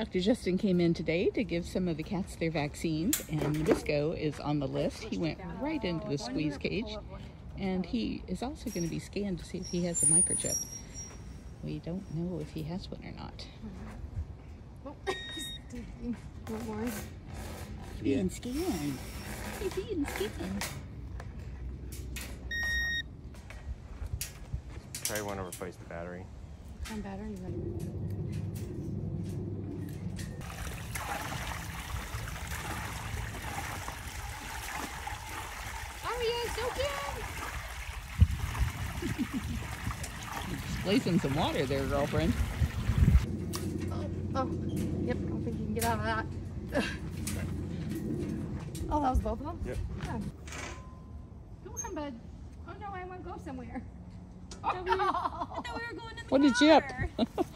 Dr. Justin came in today to give some of the cats their vaccines, and Nabisco is on the list. He went right into the squeeze cage, and he is also going to be scanned to see if he has a microchip. We don't know if he has one or not. He's being scanned. He's being scanned. Probably want to replace the battery. On battery, so cute! Just placing some water there, girlfriend. Oh, yep, I don't think you can get out of that. Oh, that was Bobo? Yep. Yeah. Go on, bud. Oh no, I want to go somewhere. Oh. I thought we were going to the water. What did you up?